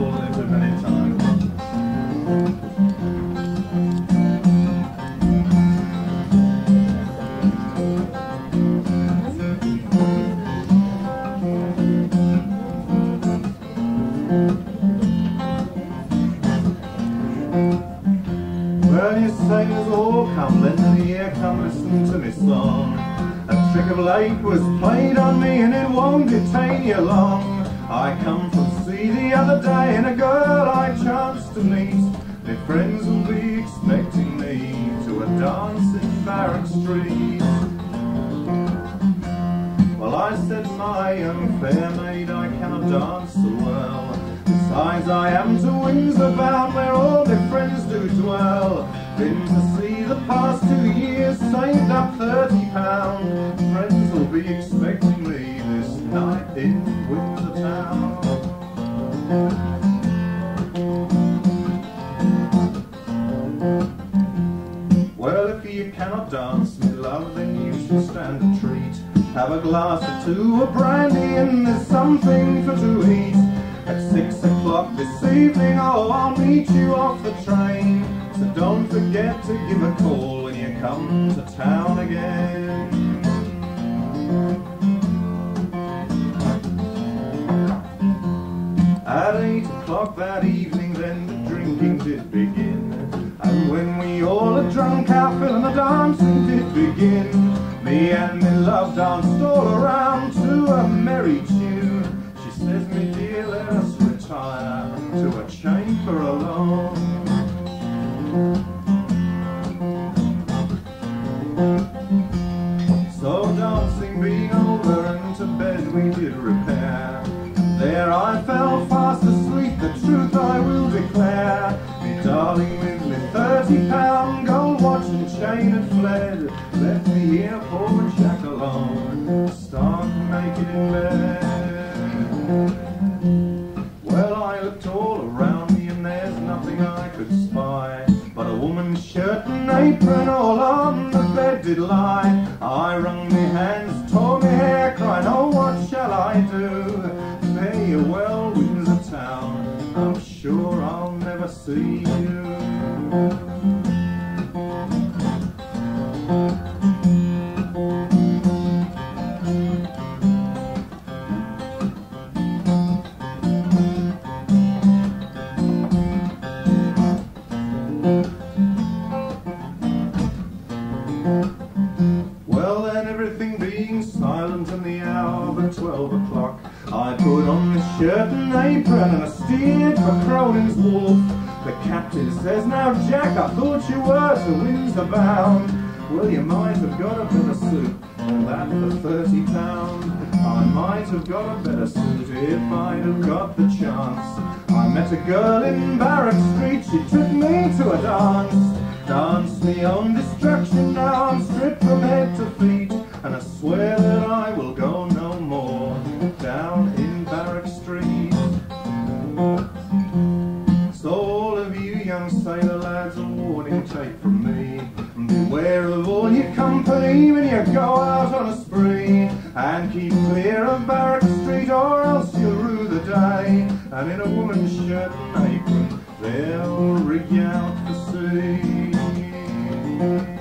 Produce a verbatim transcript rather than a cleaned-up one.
full of equipment in time. Well, you sailors all come, lend me ear, come listen to me song. A trick of light was played on me and it won't detain you long. I come from sea the other day, and a girl I chanced to meet. Their friends will be expecting me to a dance in Barrack Street. Well, I said, my young fair maid, I cannot dance so well. Besides, I am to Windsor bound, where all their friends do dwell. Been to sea the past two years, saved up thirty pound. Friends will be expecting me this night in Windsor. Well, if you cannot dance, me love, then you should stand a treat. Have a glass or two of brandy, and there's something for to eat. At six o'clock this evening, oh, I'll meet you off the train. So don't forget to give a call when you come to town again. At eight o'clock that evening, then the drinking did begin. And when we all had drunk our fill and the dancing did begin, me and me love danced all around to a merry tune. She says, me dear, let us retire to a chamber alone. So dancing being over and to bed we did repair. There I fell fast asleep, the truth I will declare. Me darling with me thirty pound gold watch and chain had fled. Left me here poor Jack alone, stark naked in bed. Well, I looked all around me and there's nothing I could spy, but a woman's shirt and apron all on the bed did lie. I wrung me hands, tore me hair, cried, oh, what shall I do? Well, Windsor town, I'm sure I'll never see you. Well, then, everything being silent in the hour but twelve o'clock, I put on the shirt and apron and I steered for Cronin's Wharf. The captain says, now Jack, I thought you were to Windsor bound. Well, you might have got a better suit than that for thirty pound. I might have got a better suit if I'd have got the chance. I met a girl in Barrack Street, she took me to a dance. Dance me on destruction, now I'm stripped from head to feet, and I swear that I will go no more down in Barrack Street. So all of you young sailor lads, a warning take from me. Beware of all your company when you go out on a spree, and keep clear of Barrack Street or else you'll rue the day. And in a woman's shirt and apron, they'll rig you out to sea.